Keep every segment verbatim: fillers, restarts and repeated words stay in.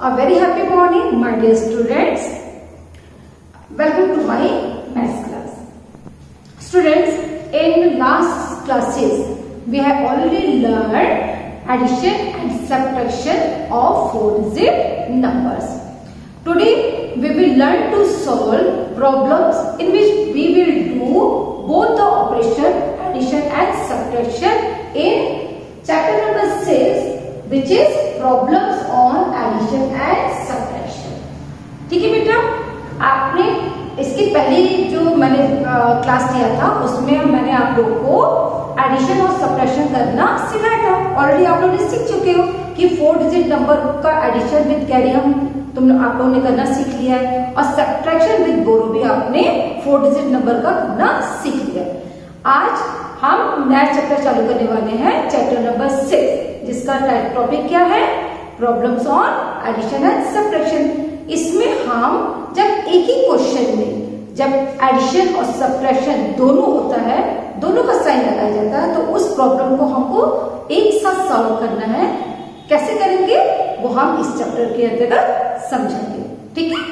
A very happy morning, my dear students. Welcome to my math class. Students, in last classes we have already learned addition and subtraction of four-digit numbers. Today we will learn to solve problems in which we will do both the operation addition and subtraction in chapter number six, which is problems on addition and subtraction. ठीक है बेटा, आपने इसके पहले जो मैंने class लिया था उसमें मैंने आप लोगों को एडिशन और सबट्रैक्शन करना सिखाया था. ऑलरेडी आप लोग सीख चुके हो कि फोर डिजिट नंबर का एडिशन विद कैरी हम तुम लोग आप लोगों ने करना सीख लिया है, और सबट्रैक्शन विद बोरो भी आपने फोर डिजिट नंबर का करना सीख लिया है. आज हम नया चैप्टर चालू करने वाले हैं, चैप्टर नंबर सिक्स, जिसका टॉपिक क्या है? Problems on addition and subtraction. इसमें हम जब एक ही क्वेश्चन में जब एडिशन और सबट्रैक्शन दोनों होता है, दोनों का साइन लगाया जाता है, तो उस प्रॉब्लम को हमको एक साथ सॉल्व करना है. कैसे करेंगे वो हम इस चैप्टर के अंतर्गत समझेंगे. ठीक है,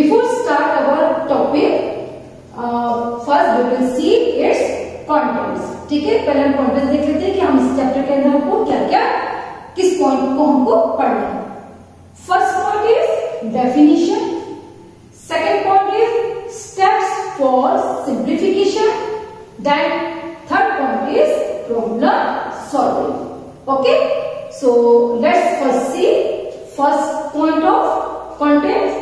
before start our topic, first we will see its contents. ठीक है, पहले हम कंटेंट्स देख लेते हैं कि हम इस चैप्टर के अंदर हमको क्या क्या किस पॉइंट को हमको पढ़ना है. First point is definition, second point is steps for simplification, then third point is problem solving. Okay, so let's first see first point of contents,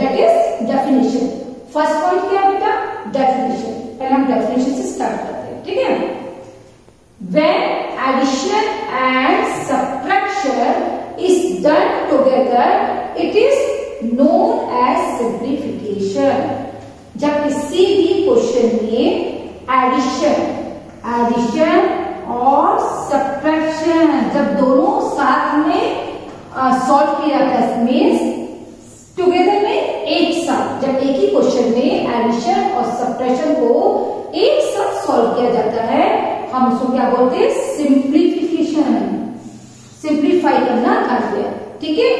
that is definition. First point क्या है बेटा? Definition. पहले हम definition से start करते हैं. ठीक है, when addition and subtraction is done together it is known as simplification. जब किसी भी क्वेश्चन में एडिशन एडिशन और सबट्रैक्शन जब दोनों साथ में सॉल्व किया जाता है, मींस टुगेदर में एक साथ, जब एक ही क्वेश्चन में एडिशन और सबट्रैक्शन को एक साथ सॉल्व किया जाता है, हम उसको क्या बोलते हैं? सिंप्लीफिकेशन. सिंप्लीफाई करना आ गया. ठीक है,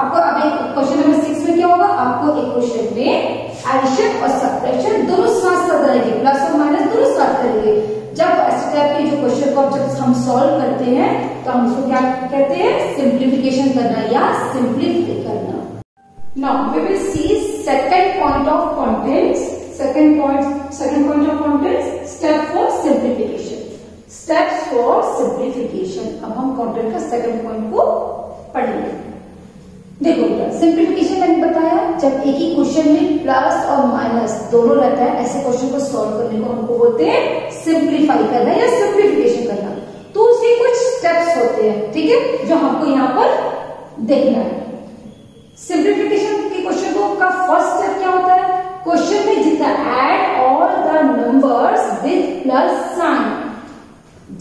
आपको अब एक क्वेश्चन नंबर सिक्स में क्या होगा, आपको एक क्वेश्चन में एडिशन और सबट्रैक्शन दोनों साथ साथ रहेंगे, प्लस और माइनस दोनों साथ करेंगे. जब ऐसे टाइप के जो क्वेश्चन को जब हम सॉल्व करते हैं तो हम उसको क्या कहते हैं? सिंप्लीफिकेशन करना या सिंप्लीफाई करना. Now we will see second point of contents. Second point, second point of contents. Step for simplification. Steps for simplification. अब हम content का second point को पढ़ेंगे. देखो बेटा, simplification मैंने बताया, जब एक ही question में plus और minus दोनों रहता है, ऐसे question को solve करने को हमको बोलते हैं simplify करना या simplification करना. तो उसके कुछ steps होते हैं. ठीक है, जो हमको यहाँ पर देखना है. सिंप्लीफिकेशन के क्वेश्चन को का फर्स्ट स्टेप क्या होता है? क्वेश्चन में जितना add all the numbers with plus sign,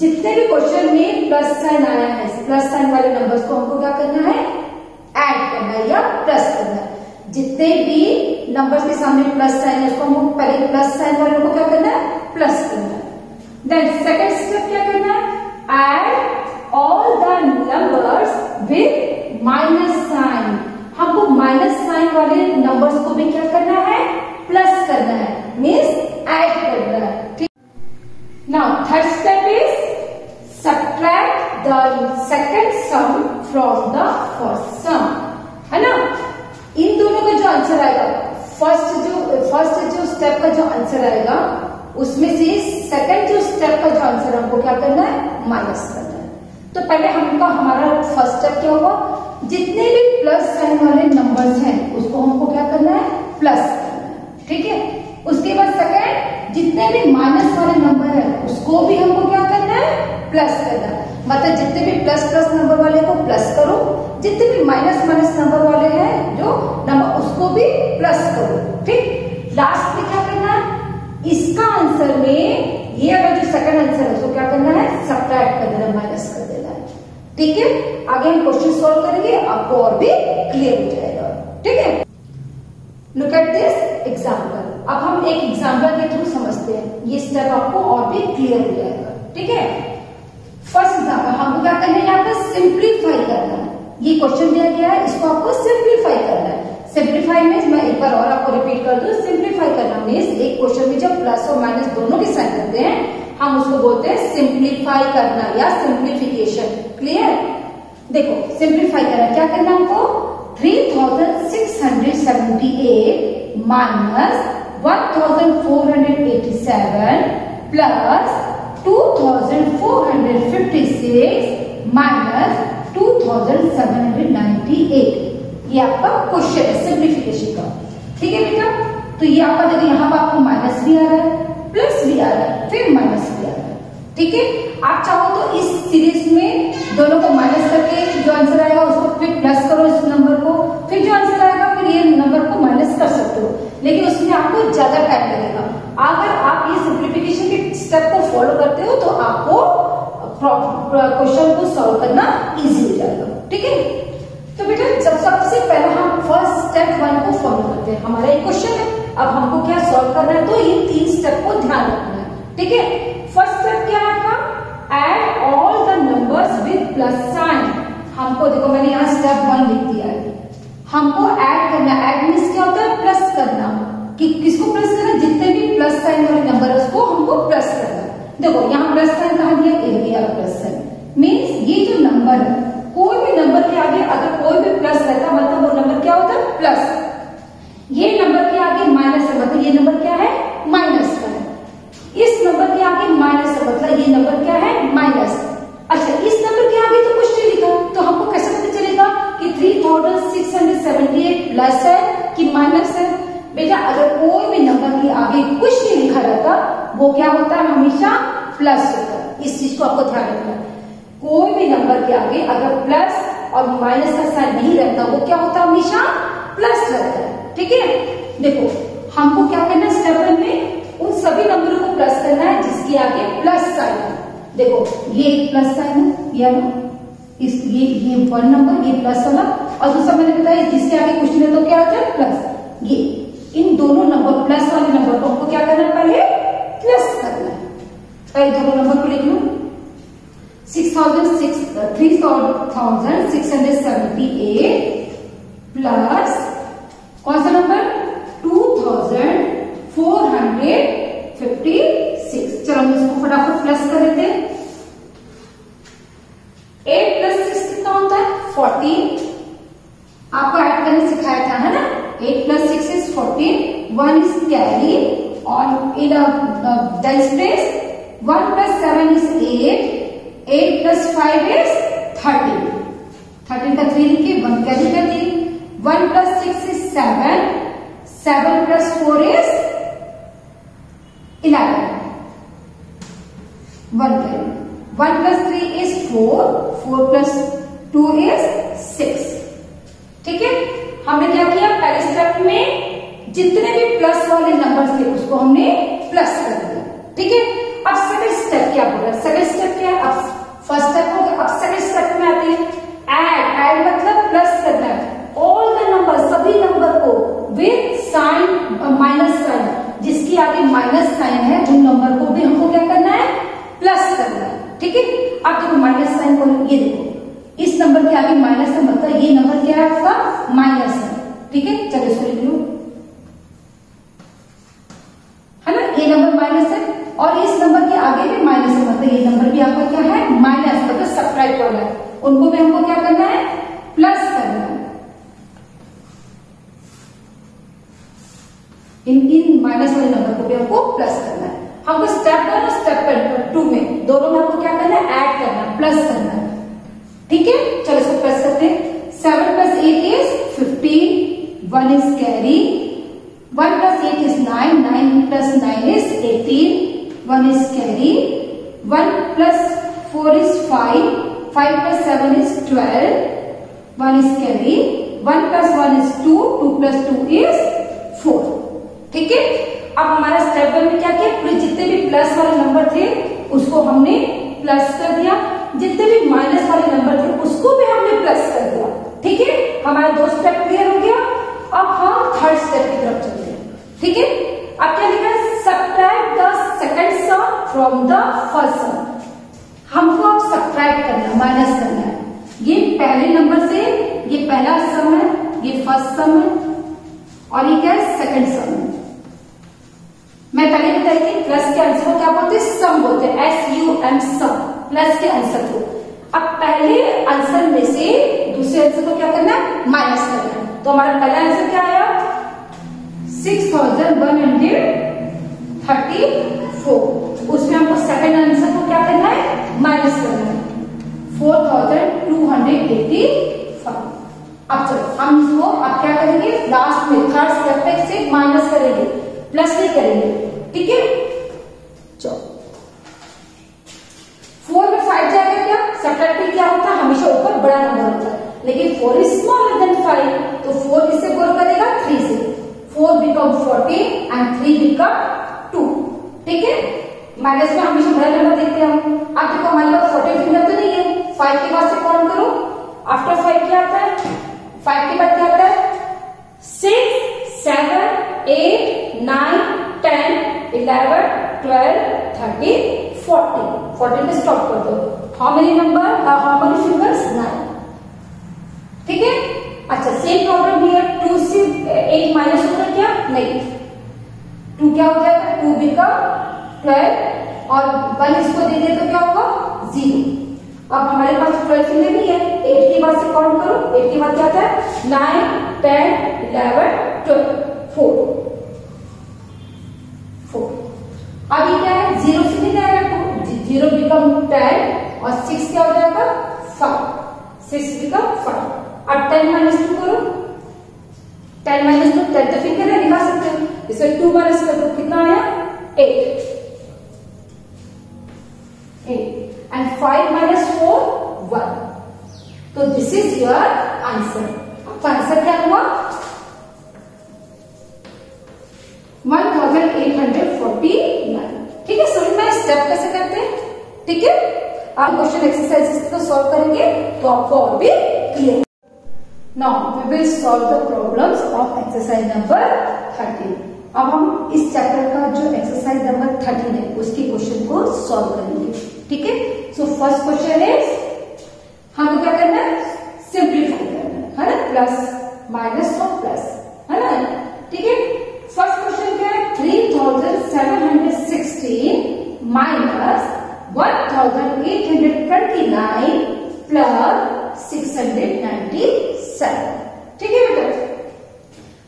जितने भी क्वेश्चन में प्लस साइन आया है, प्लस साइन वाले नंबर्स को हमको क्या करना है? ऐड करना है या प्लस करना है. जितने भी नंबर्स के सामने प्लस साइन है उसको हमको पहले प्लस साइन वालों को क्या करना है? प्लस करना है. देन सेकेंड स्टेप क्या करना है? Add all the numbers with minus sign. हमको माइनस साइन वाले नंबर्स को भी क्या करना है? प्लस करना है, मींस ऐड करना है. ठीक, now third step is subtract the second sum from the first sum. है ना, इन दोनों का जो आंसर आएगा, फर्स्ट जो फर्स्ट जो स्टेप का जो आंसर आएगा उसमें से सेकंड जो स्टेप का जो आंसर हमको क्या करना है? माइनस करना है. तो पहले हमको हमारा फर्स्ट स्टेप क्या होगा? जितने भी प्लस साइन वाले नंबर्स हैं उसको हमको क्या करना है? प्लस करना है. ठीक है, उसके बाद सेकंड, जितने भी माइनस वाले नंबर है उसको भी हमको क्या करना है? प्लस करना है. मतलब जितने भी प्लस प्लस नंबर वाले को प्लस करो, जितने भी माइनस माइनस नंबर वाले हैं जो नंबर उसको भी प्लस करो. ठीक, लास्ट में क्या करना है? इसका आंसर में ये अगर जो सेकंड आंसर है उसको क्या करना है? सबट्रैक्ट कर देना, माइनस कर देना है. ठीक है, आगे हम क्वेश्चन सॉल्व करेंगे, आपको और भी क्लियर हो जाएगा. ठीक है, लुक एट दिस एग्जांपल. अब हम एक एग्जांपल के थ्रू समझते हैं, ये स्टेप आपको और भी क्लियर हो जाएगा. ठीक है, फर्स्ट एग्जाम्पल हमको क्या करना है यहाँ पे, सिंप्लीफाई करना है। ये क्वेश्चन दिया गया है, इसको आपको सिंप्लीफाई करना है। सिंप्लीफाई मीन्स, मैं एक बार और आपको रिपीट कर दूं, सिंप्लीफाई करना मीन्स एक क्वेश्चन में जब प्लस और माइनस दोनों के साइन करते हैं हम उसको बोलते हैं सिंप्लीफाई करना या सिंप्लीफिकेशन। क्लियर? देखो सिंप्लीफाई करना क्या करना हमको, three thousand six hundred seventy eight minus one thousand four hundred eighty seven plus two thousand four hundred fifty six minus two thousand seven hundred ninety eight. ये आपका question है simplification का। ठीक है बेटा, तो ये आपका देखो यहाँ पर आपको माइनस भी आ रहा है, प्लस भी आ रहा है, फिर माइनस भी आ रहा है। ठीक है, आप चाहो तो इस सीरीज में दोनों को माइनस करके जो आंसर आएगा उसको फिर प्लस करो इस नंबर को, फिर जो आंसर आएगा फिर ये नंबर को माइनस कर सकते हो, लेकिन उसमें आपको ज्यादा टाइम लगेगा। अगर आप ये सिंप्लीफिकेशन के स्टेप को फॉलो करते हो तो आपको क्वेश्चन को सॉल्व करना इजी हो जाएगा। ठीक है, तो बेटा जब सबसे पहले हम फर्स्ट स्टेप वन को फॉलो करते हैं, हमारा एक क्वेश्चन है, अब हमको क्या सॉल्व करना है, तो ये तीन स्टेप को ध्यान रखना है। ठीक है, फर्स्ट स्टेप क्या है आपका, add all the numbers with plus sign. हमको देखो मैंने यहाँ स्टेप वन लिख दिया है, हमको ऐड करना। ऐड मीन्स क्या होता है, प्लस करना। कि किसको प्लस करना, जितने भी प्लस साइन वाले नंबर है उसको हमको प्लस करना। देखो यहाँ प्लस साइन कहा गया, ए गया प्लस साइन मीन्स ये जो नंबर है, कोई भी नंबर के आगे अगर कोई भी प्लस रहता मतलब वो नंबर क्या होता है प्लस, ये नंबर के आगे माइनस है मतलब ये नंबर क्या है माइनस का है, इस नंबर के आगे माइनस है मतलब ये नंबर क्या है माइनस। अच्छा इस नंबर के आगे तो कुछ नहीं लिखा, तो हमको कैसे पता चलेगा कि three thousand six hundred seventy eight plus है कि माइनस है। बेटा अगर कोई भी नंबर के आगे कुछ नहीं लिखा रहता वो क्या होता है हमेशा प्लस होता है। इस चीज को आपको ध्यान रखना है, कोई भी नंबर के आगे अगर प्लस और माइनस का साइन नहीं रहता वो क्या होता है हमेशा प्लस रहता है। ठीक है, देखो हमको क्या करना है स्टेप वन में, उन सभी नंबरों को प्लस करना है जिसके आगे प्लस साइन है। देखो ये प्लस साइन है, ये इस ये ये वन नंबर, ये प्लस वाला, और दूसरा मैंने बताया जिसके आगे कुछ नहीं तो क्या होता है प्लस। ये इन दोनों नंबर प्लस वाले नंबर को हमको क्या करना है, पहले प्लस करना है। पहले दोनों नंबर को लिख लू, six thousand six three thousand six hundred seventy eight plus कौन सा number, two thousand four hundred fifty six. चलो हम इसको फटाफट प्लस कर देते हैं। एट प्लस सिक्स कितना होता है फोर्टीन, आपको ऐड करने सिखाया था है ना। Eight plus six is fourteen, one is carry और in tens place. One plus seven is eight, eight plus five is thirteen, thirteen का थ्री लिखिए वन कैरी कर दिए। One plus six is seven, seven plus four is eleven, one carry. One plus three is four, four plus two is six. ठीक है, हमने क्या किया पहले स्टेप में जितने भी प्लस वाले नंबर थे उसको हमने प्लस कर दिया। ठीक है, अब सेकंड स्टेप क्या बोल रहा है, सेकंड स्टेप क्या है, अब फर्स्ट स्टेप हो गया, अब सेकंड स्टेप में आते हैं ऐड। ऐड मतलब प्लस करना है ऑल द नंबर, सभी नंबर को विद साइन माइनस साइन, जिसकी आगे माइनस साइन है उन नंबर को भी हमको क्या करना है प्लस करना है। ठीक है, अब देखो माइनस साइन को ये देखो, इस नंबर के आगे माइनस है मतलब ये नंबर क्या है आपका माइनस है। ठीक है, चलो इसको लिख लो है ना, ये नंबर माइनस है और इस नंबर के आगे भी माइनस है मतलब ये नंबर भी आपका क्या है माइनस, मतलब सब्ट्रैक्ट वाला है, उनको भी हमको क्या करना है प्लस करना है। इन इन माइनस वाले नंबर को भी हमको प्लस करना है। हमको स्टेप वन और स्टेप टू में दोनों में आपको क्या करना है ऐड करना है, प्लस करना है। ठीक है, चलो इसको प्लस करते हैं। Seven plus eight is fifteen, one is carry, one plus eight is nine, nine plus nine is eighteen, one is carry, one plus four is five, five plus seven is twelve, one is carry, one plus one is two, two plus two is four. ठीक है, अब हमारा step one में क्या किया, जितने भी plus वाले नंबर थे उसको हमने प्लस कर दिया, जितने भी माइनस वाले नंबर थे उसको भी हमने प्लस कर दिया। ठीक है, हमारा दो स्टेप क्लियर हो गया। अब हम थर्ड स्टेप की तरफ चलते हैं। ठीक है, अब क्या लिखा है, subtract the second sum from the first sum. हमको अब डिवाइड करना, माइनस करना है। ये पहले नंबर से, ये पहला सम है, ये फर्स्ट सम है और ये क्या है सेकेंड सम है। मैं पहले बताया कि प्लस के आंसर को क्या बोलते हैं, सम बोलते हैं, S U M sum, plus के आंसर को। अब पहले आंसर में से दूसरे आंसर को क्या करना है, माइनस करना है। तो हमारा पहला आंसर क्या आया, six thousand one hundred thirty four. उसमें हमको सेकेंड आंसर को क्या करना है, माइनस करना है, four thousand two hundred eighty five. अब चलो हम इसको अब क्या करेंगे, लास्ट में थर्ड स्टेप पे से माइनस करेंगे, प्लस नहीं करेंगे, ठीक है। चलो फोर में फाइव जाएगा क्या, सब्ट्रैक्ट क्या होता है, हमेशा ऊपर बड़ा नंबर होता है, लेकिन four is smaller than five, तो फोर किससे गुणा करेगा, थ्री से। Four become fourteen and three become two, ठीक है। माइनस में हमेशा बड़ा नंबर देखते हैं हम। अब देखो हमारे पास फोर्टीन फिंगर तो नहीं है, फाइव के बाद से काउंट करो, आफ्टर फाइव क्या आता है, फाइव के बाद क्या आता है, six seven eight nine ten eleven twelve thirteen fourteen. Fourteen में स्टॉप कर दो। How many number, how many fingers, nine, ठीक है। अच्छा सेम प्रॉब्लम भी है, टू से एट माइनस होगा क्या, नहीं, टू क्या हो जाएगा, टू बिकम ट्वेल्व और वन इसको दे दे तो क्या होगा, जीरो। अब हमारे पास ट्वेल्व फिंगर नहीं है, एट के बाद से काउंट करो, एट के बाद क्या आता है, nine ten eleven twelve four four. अब ये क्या है, जीरो से नहीं जाएगा, जीरो बिकम टेन और सिक्स क्या हो जाएगा, फाइव, सिक्स बिकम फाइव। अब टेन माइनस टू करो, टेन माइनस टू, टेन तो फिंगर है, निकाल सकते हो, इसे टू माइनस कर दो, कितना आया, eight and five minus four one. तो दिस इज योर आंसर। आपका आंसर क्या हुआ, one thousand eight hundred forty nine, ठीक है। समझ में स्टेप कैसे करते हैं, ठीक है। आप क्वेश्चन एक्सरसाइजेस को सॉल्व करेंगे तो आपको और भी clear. Now we will solve the problems of exercise number thirteen. अब हम इस चैप्टर का जो एक्सरसाइज नंबर थर्टीन है उसके क्वेश्चन को सॉल्व करेंगे, ठीक है। सो फर्स्ट क्वेश्चन इज, हमको क्या करना है, सिंप्लीफाई करना है, है ना, प्लस माइनस और प्लस, है ना, ठीक है। फर्स्ट क्वेश्चन क्या है, three thousand seven hundred sixteen minus one thousand eight hundred twenty nine plus six hundred ninety seven, ठीक है बेटा।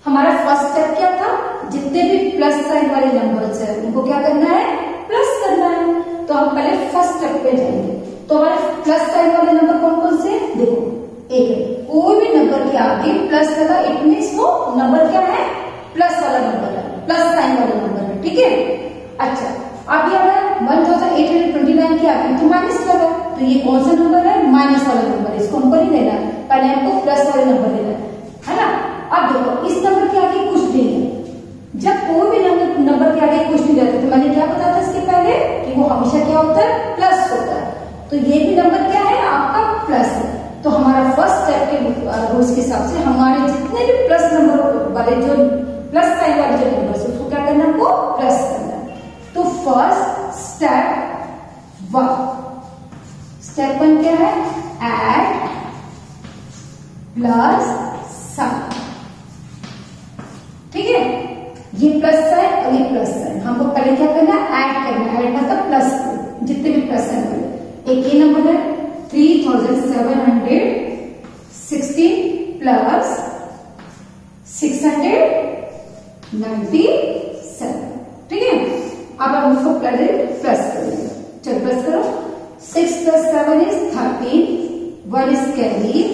हमारा फर्स्ट स्टेप क्या था, जितने भी प्लस साइन वाले नंबर्स हैं उनको क्या करना है, प्लस करना है। तो हम पहले फर्स्ट स्टेप पे जाएंगे। तो हमारे प्लस साइन वाले नंबर कौन कौन से, देखो एक है, कोई भी नंबर के आगे प्लस लगा, इट मींस वो नंबर क्या है, प्लस वाला नंबर है, प्लस साइन वाला नंबर है, ठीक है। अच्छा अब ये हमारा one thousand eight hundred twenty nine के आगे तो माइनस लगा, तो ये कौन सा नंबर है, माइनस वाला नंबर है, इसको हमको नहीं लेना है, पहले हमको प्लस वाला नंबर लेना है, है ना। अब देखो इस नंबर के आगे कुछ नहीं है, जब कोई भी नंबर के आगे कुछ नहीं रहता, तो मैंने क्या बताया था इसके पहले कि वो हमेशा क्या होता है, प्लस होता है। तो ये भी नंबर क्या है, आपका प्लस है। तो हमारा फर्स्ट स्टेप के रूल्स के हिसाब से हमारे जितने भी प्लस नंबर वाले जो प्लस साइन वाले जो नंबर है उसको क्या करना है, हमको प्लस करना है। तो first step one, step one क्या है, ऐड प्लस साइन, ठीक है। ये प्लस साइन और ये प्लस साइन हमको पहले क्या करना है, ऐड करना है, ऐड मतलब प्लस, जितने भी प्लस साइन वाले। एक ये नंबर है three thousand seven hundred sixteen plus six hundred ninety seven, ठीक है। अब हम उसको पहले प्लस करेंगे, चलो प्लस करो, six plus seven is thirteen, one is carry,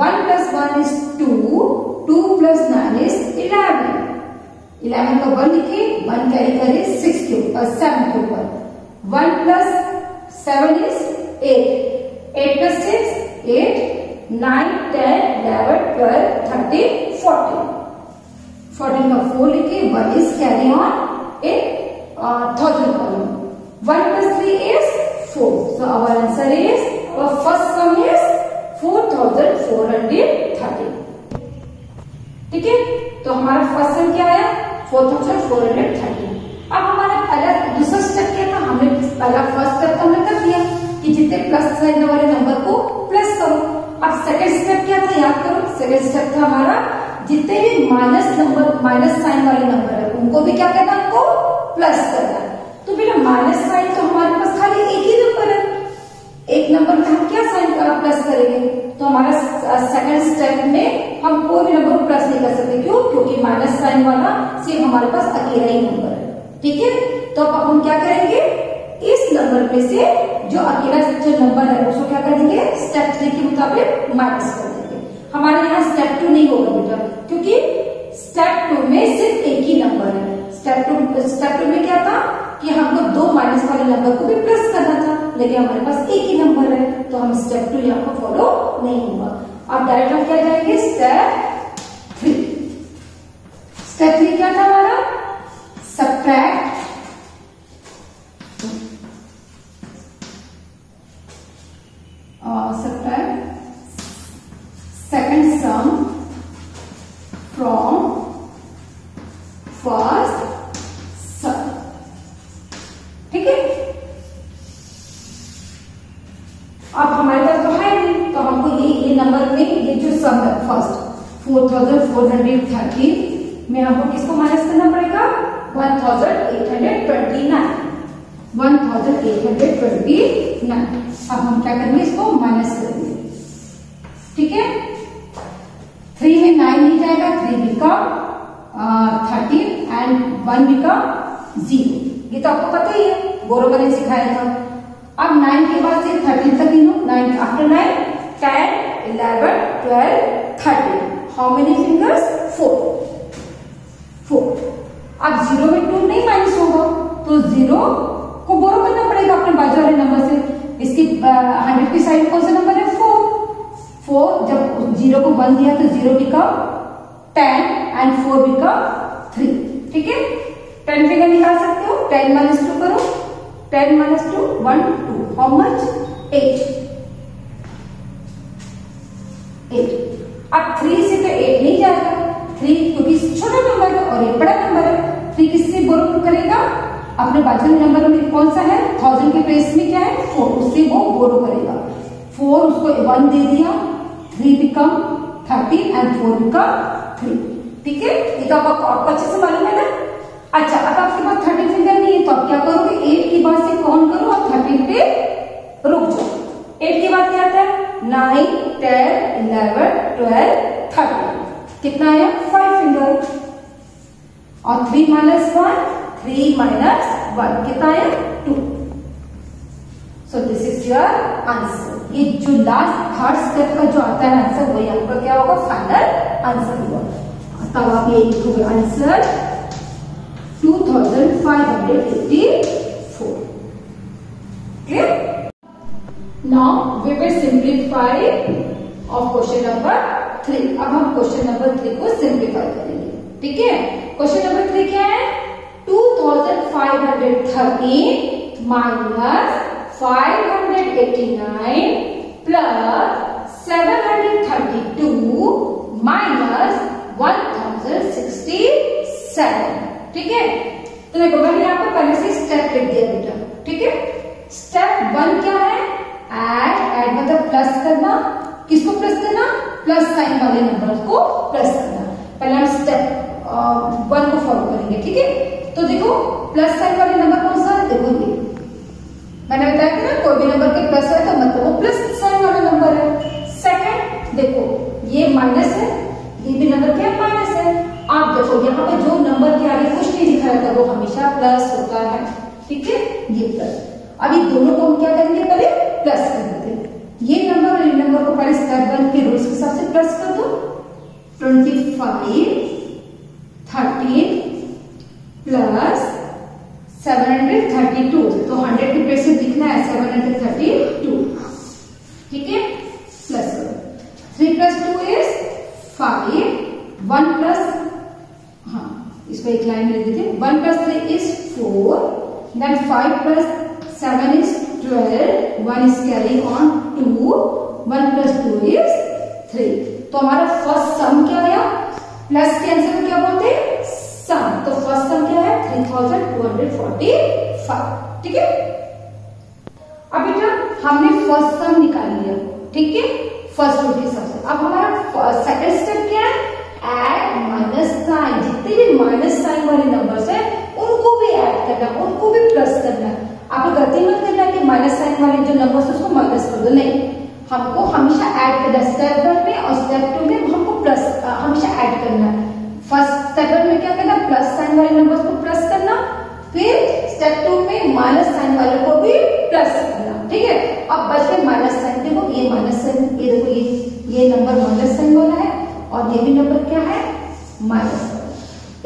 one plus one is two, two plus nine is eleven, eleven का वन लिखे, वन कैरी करे सिक्स के ऊपर, सेवन के ऊपर, one plus seven is eight, eight plus six eight, nine ten eleven twelve thirteen fourteen, fourteen का four लिखे, one is carry on eight thousand column, one plus three is four. So our answer is, our first sum is four thousand four hundred thirty, ठीक है। तो हमारा first sum क्या आया, four thousand four hundred thirty. अब हमारा पहला दूसरा स्टेप क्या था, हमने पहला फर्स्ट स्टेप हमने कर दिया कि जितने प्लस साइन सेकंड स्टेप था हमारा जितने भी माइनस नंबर माइनस साइन वाले नंबर है उनको भी क्या करना है, हमको प्लस करना है। तो बेटा माइनस साइन तो हमारे पास खाली एक ही नंबर है, एक नंबर में हम क्या साइन प्लस करेंगे, तो हमारा सेकंड स्टेप में हम कोई भी नंबर को प्लस नहीं कर सकते। क्यों? क्योंकि माइनस साइन वाला सिर्फ हमारे पास अकेला ही नंबर है। ठीक है, तो अब हम क्या करेंगे, इस नंबर में से जो अकेला जो नंबर है उसको क्या कर देंगे, स्टेप थ्री के मुताबिक माइनस कर देंगे। हमारे यहाँ स्टेप टू नहीं होगा बेटा, क्योंकि स्टेप टू में सिर्फ एक ही नंबर है। स्टेप टू स्टेप टू में क्या था कि हमको दो माइनस वाले नंबर को भी प्लस करना था, लेकिन हमारे पास एक ही नंबर है, तो हम स्टेप टू यहाँ पर फॉलो नहीं होगा। अब डायरेक्ट हम क्या जाएंगे स्टेप थ्री। स्टेप थ्री क्या था हमारा, subtract subtract second sum from first sum. ठीक है, अब हमारे पास तो है नहीं, तो हमको ये ये नंबर में ये जो सम है first four thousand four hundred thirteen में हमको किसको माइनस करना पड़ेगा, one thousand eight hundred twenty nine one thousand eight hundred twenty nine. अब हम क्या करेंगे, इसको माइनस करेंगे। ठीक है, थ्री में नाइन नहीं जाएगा, three become thirteen and one become zero, ये तो आपको पता ही है, बोरोबर ने सिखाया था। अब नाइन के बाद से थर्टीन तक गिनो, nine after nine ten eleven twelve thirteen, how many fingers, four four. अब जीरो में टू नहीं माइनस होगा, तो जीरो को बोरो करना पड़ेगा अपने बाजू वाले नंबर से। इसकी हंड्रेड की साइड कौन सा नंबर है, फोर फोर। जब जीरो को वन दिया तो zero become ten and four become three. ठीक है, टेन फिगर निकाल सकते हो, टेन माइनस टू करो, ten minus two one two, how much, eight eight. अब थ्री से तो एट नहीं जाएगा, थ्री क्योंकि छोटा नंबर है और ये बड़ा नंबर है, थ्री किससे बोरो करेगा, अपने बाजू के नंबर में कौन सा है, थाउजेंड के प्लेस में क्या है, फोर, उससे वो बोरो करेगा। फोर उसको वन दे दिया, three become thirteen and four become three. ठीक है, ये तो आपको आपको अच्छे से मालूम है ना। अच्छा, अब आपके पास थर्टीन फिंगर नहीं है तो आप क्या करोगे, एट के बाद से कौन करो, आप थर्टीन पे रुक जाओ। एट के बाद क्या आता है, nine ten eleven twelve thirteen, कितना आया, फाइव फिंगर। और three minus one, three minus one कितना है, two. So this is your answer. ये जो लास्ट थर्ड स्टेप का जो आता है आंसर, वही आपका क्या होगा, फाइनल आंसर होगा। तब आप ये लिखोगे answer two thousand five hundred eighty four. Clear? Now we will simplify of question number three. अब हम क्वेश्चन नंबर थ्री को सिंप्लीफाई करेंगे। ठीक है, क्वेश्चन नंबर थ्री क्या है, two thousand five hundred thirteen minus five hundred eighty nine plus seven hundred thirty two minus one thousand sixty seven. ठीक है, तो देखो मैंने आपको पहले से स्टेप लिख दिया बेटा। ठीक है, स्टेप वन क्या है, ऐड ऐड मतलब प्लस करना, किसको प्लस करना, प्लस साइन वाले नंबर को प्लस करना। पहले हम स्टेप वन को फॉलो करेंगे। ठीक है, तो देखो प्लस साइन वाले नंबर कौन सा है, देखो ये मैंने बताया था ना, कोई भी नंबर के प्लस है तो मतलब वो प्लस साइन वाला नंबर है। सेकंड देखो ये माइनस है, ये भी नंबर क्या है, माइनस है। आप देखो यहाँ पे जो नंबर के आगे कुछ नहीं लिखा रहता वो हमेशा प्लस होता है। ठीक है, ये प्लस। अब ये दोनों को हम क्या करेंगे, पहले प्लस कर देते हैं, ये नंबर और ये नंबर को पहले स्टेप वन के रूल्स के हिसाब से प्लस कर दो। Twenty five thirteen plus seven hundred thirty two, तो हंड्रेड के प्लेस से दिखना है सेवन हंड्रेड थर्टी टू। ठीक है, plus three plus two is five, one plus, हाँ इसको एक लाइन लिख देते, one plus three is four, then five plus seven is twelve, one is carry on two, one plus two is three. तो हमारा first sum क्या आया, plus के आंसर में क्या बोलते हैं, सम। तो फर्स्ट सम क्या है, three thousand two hundred forty five. ठीक है, अब बेटा हमने फर्स्ट सम निकाल लिया। ठीक है, फर्स्ट रूल के हिसाब से। अब हमारा सेकंड स्टेप क्या है, ऐड माइनस साइन, जितने भी माइनस साइन वाले नंबर्स है उनको भी ऐड करना, उनको भी प्लस करना। आपको गलती मत करना कि माइनस साइन वाले जो नंबर्स है उसको माइनस कर दो, नहीं, हमको हमेशा ऐड करना। स्टेप वन में और स्टेप टू में हमको प्लस हमेशा ऐड करना। फर्स्ट स्टेप वन में क्या करना, प्लस साइन वाले नंबर्स को प्लस करना, फिर स्टेप टू में माइनस साइन वाले को भी प्लस करना, ठीक है। अब बच गए माइनस साइन, देखो ये माइनस साइन, ये देखो ये ये नंबर माइनस साइन वाला है और ये भी नंबर क्या है माइनस,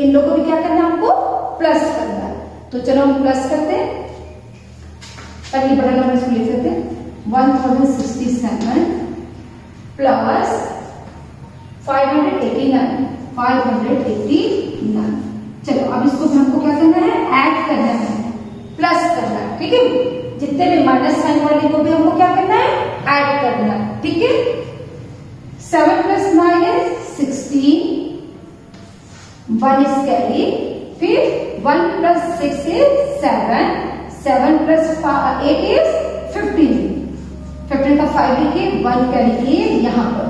इन लोगों को भी क्या करना, हमको प्लस करना है। तो चलो हम प्लस करते हैं, ताकि बड़ा नंबर इसको लिख सकते हैं। One thousand sixty seven plus five hundred eighty nine, five hundred eighty nine. चलो अब इसको हमको क्या करना है, ऐड करना है, प्लस करना है, ठीक है। जितने भी माइनस साइन वाले को भी हमको क्या करना है, ऐड करना है, ठीक है। Seven plus nine is sixteen, one is carry, फिर one plus six is seven, seven plus eight is fifteen, fifteen का फाइव लिखिए, वन का लिखिए यहाँ पर,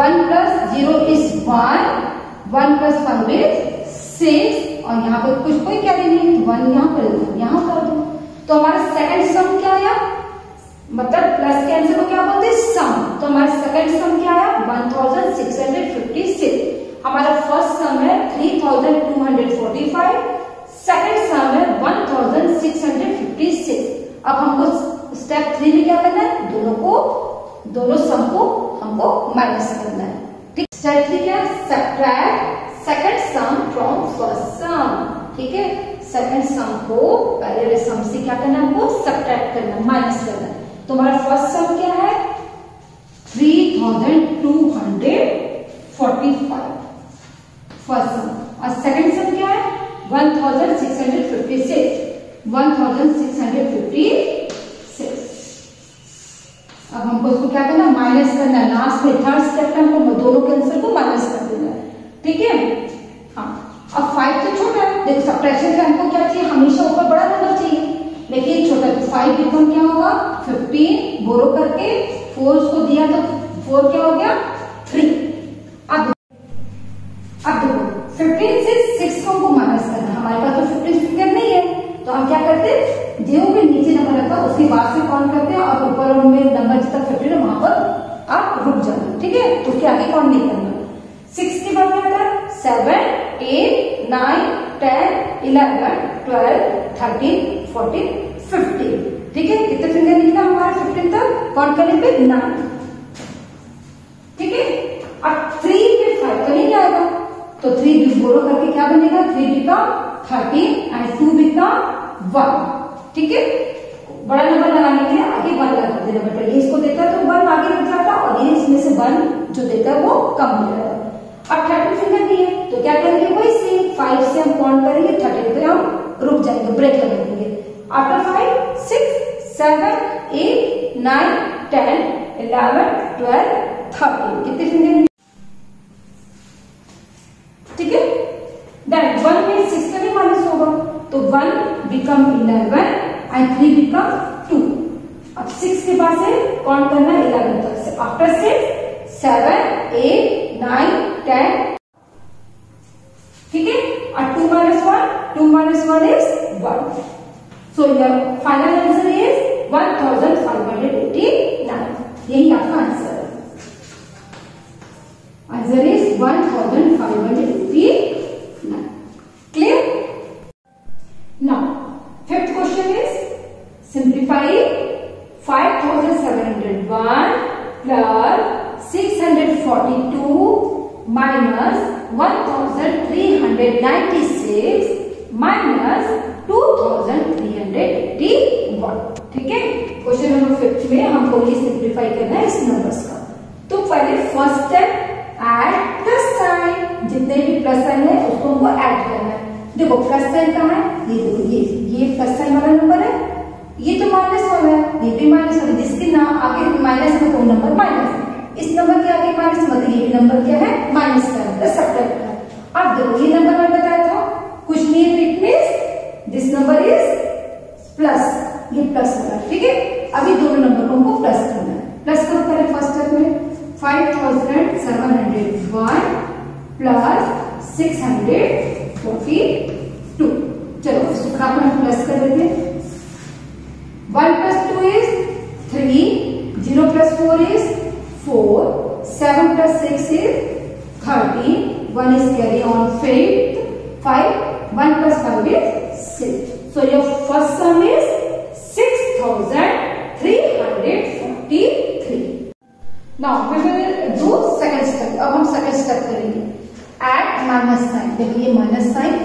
one plus zero is one, one plus five is six, और यहाँ पर कुछ कोई क्या नहीं है, वन यहाँ पर यहाँ पर दो। तो हमारा सेकंड सम क्या आया, मतलब प्लस के आंसर को क्या बोलते हैं सम। तो हमारा सेकंड सम क्या आया, one thousand six hundred fifty six. हमारा फर्स्ट सम है three thousand two hundred forty five, second sum है one thousand six hundred fifty six. अब हमको स्टेप थ्री में क्या करना है, दोनों को दोनों सम को हमको माइनस करना है, ठीक। स्टेप थ्री क्या है, subtract second sum from first sum, ठीक है। सेकंड सम को पहले वाले सम से क्या करना है, हमको सबट्रैक्ट करना, माइनस करना। तो हमारा फर्स्ट सम क्या है, three thousand two hundred forty five first sum, और सेकंड सम क्या है, one thousand six hundred fifty six, one thousand six hundred fifty. अब हमको इसको क्या करना, माइनस करना, लास्ट में थर्ड स्टेप में हमको दोनों के आंसर को माइनस कर देना है, ठीक है। हाँ, अब फाइव तो छोटा है, देखो सबट्रैक्शन का हमको क्या चाहिए, हमेशा ऊपर बड़ा नंबर चाहिए, लेकिन छोटा फाइव देखो क्या होगा, फिफ्टीन बोरो करके फोर उसको दिया तो फोर क्या हो गया, थ्री। अब अब देखो फिफ्टीन से सिक्स को हमको माइनस करना, हमारे पास तो फिफ्टीन फिगर नहीं है, तो हम क्या करते हैं, जो भी नीचे नंबर रहता है उसके बाद से कौन करते हैं, और ऊपर में नंबर जितना फिफ्टीन है वहां पर आप रुक जाओ, ठीक है। उसके आगे कौन नहीं करना। सिक्स के बाद क्या है, seven eight nine ten eleven twelve thirteen fourteen fifteen, ठीक है। कितने फिंगर लिखना हमारा फिफ्टीन तक, कौन करने पे नाइन, ठीक है। अब थ्री में फाइव तो नहीं आएगा, तो थ्री बोलो करके क्या बनेगा, three become thirteen and two become one, ठीक है। बड़ा नंबर लगाने के लिए आगे वन लगा देना बेटा, ये इसको देता है तो वन आगे लग जाता है, और ये इसमें से वन जो देता है वो कम हो जाएगा। अब थर्टीन फिंगर नहीं है तो क्या करेंगे, वही से फाइव से हम काउंट करेंगे, थर्टीन पे हम रुक जाएंगे, ब्रेक लगा देंगे। After five six seven eight nine ten eleven twelve thirteen, कितने फिंगर, ठीक है। देन वन में सिक्स का भी माइनस होगा, तो one become eleven and three become two. अब सिक्स के बाद से कौन करना है, इलेवन तक, after six seven eight nine ten, ठीक है। और two minus one, two minus one is one, so your final answer is one thousand five hundred eighty nine, यही आपका आंसर है। Answer is one thousand five hundred eighty nine, clear. Now, fifth question is simplify five thousand seven hundred one plus six hundred forty two minus one thousand three hundred ninety six minus two thousand three hundred eighty one, ठीक है। Question number fifth में हमको ये simplify करना है इस numbers का। तो पहले first step add plus sign, जितने भी plus sign है उसको हमको add करना है। देखो प्लस साइन कहाँ है, ये देखो ये ये प्लस साइन वाला नंबर है, ये तो माइनस वाला है, ये भी माइनस वाला, जिसके नाम आगे माइनस है वो नंबर माइनस, इस नंबर के आगे माइनस, मतलब ये भी नंबर क्या है माइनस का नंबर, सबट्रैक्ट का। अब देखो ये नंबर मैंने बताया था कुछ नहीं है, it means this number is plus, ये प्लस वाला, ठीक है। अभी दोनों नंबर को हमको प्लस करना है, प्लस कब करें, फर्स्ट स्टेप में five thousand seven hundred one plus six hundred forty two. चलो इसको खापर हम प्लस कर देते हैं। One plus two is three, zero plus four is four, seven plus six is thirteen, one is carry on fifth, five, one plus five is six. So your first sum is six thousand three hundred forty-three. Now we will do second step. अब हम second step करेंगे. Add minus sign. देखिए ये minus sign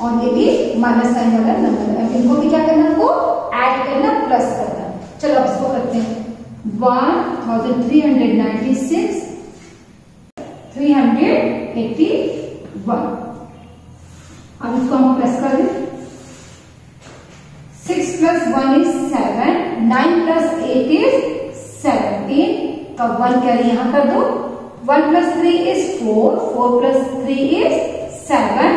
और ये भी minus sign वाला number है. अब इनको भी क्या करना है? हमको add करना, plus करना. चलो अब इसको करते हैं. one thousand three hundred ninety-six, three hundred eighty-one. अब इसको हम plus कर दें. Six plus one is seven, nine plus eight is seventeen, तो वन कैरी यहाँ कर दो, one plus three is four, four plus three is seven,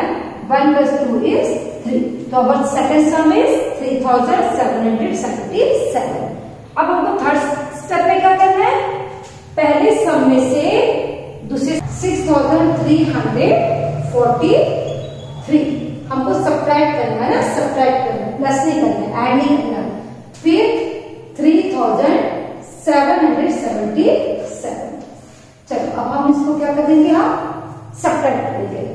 one plus two is three, तो अब second sum is three thousand seven hundred seventy seven. अब हमको third step में क्या करना है? पहले सम में से दूसरे six thousand three hundred forty three हमको सब्ट्रैक्ट करना है ना, सब्ट्रैक्ट करना, प्लस नहीं करना, ऐड नहीं करना। फिर three thousand seven hundred seventy seven. चलो अब हम इसको क्या कर देंगे? हम सब्ट्रैक्ट करेंगे।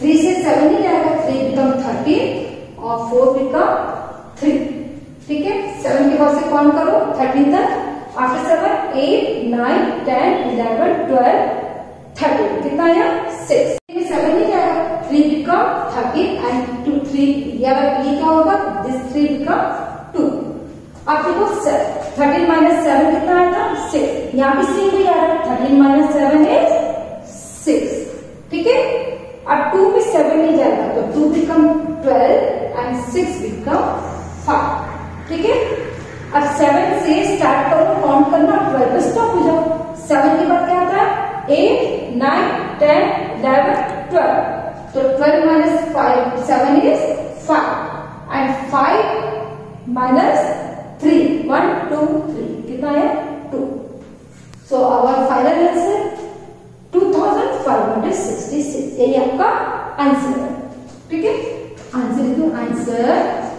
थ्री से सेवन ही जाएगा, थ्री बिकम थर्टीन और फोर बिकम थ्री, ठीक है। सेवन के बाद से काउंट करो थर्टीन तक, after seven eight nine ten eleven twelve thirteen, कितना आया? सिक्स। सेवन ही जाएगा, three become thirteen and two three, या ये क्या होगा? This three become two. अब देखो थर्टीन माइनस सेवन कितना आता? सिक्स। यहाँ भी सेम ही आ रहा है, thirteen minus seven is six, ठीक है। अब टू में सेवन नहीं जाएगा, तो two become twelve and six become five, ठीक है। अब सेवन से स्टार्ट करो, काउंट करना, ट्वेल्व पे स्टॉप हो जाओ। सेवन के बाद क्या आता है? Eight nine ten eleven twelve, तो twelve minus five seven is five and five minus three one two three, कितना है? Two. So our final answer two thousand five hundred sixty six, यही आपका आंसर है, ठीक है। Answer is answer